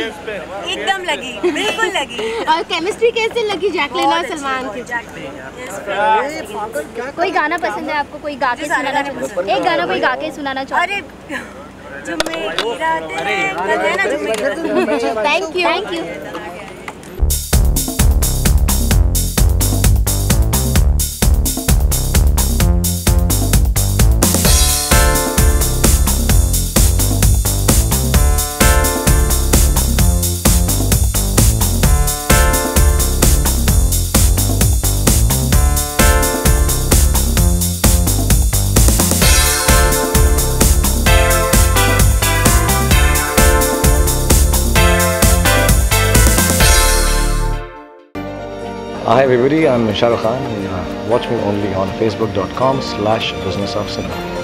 लगी, एकदम लगी, बिल्कुल लगी। और केमिस्ट्री कैसे लगी जैकलिन और सलमान की? कोई गाना पसंद है आपको? कोई गा के सुनाना, एक गाना कोई गा के सुनाना चाहे? जुम्मे की रात है ना, जुम्मे की रात। Thank you, thank you. Hi everybody, I'm Shah Rukh Khan. Watch me only on facebook.com/businessofcinema.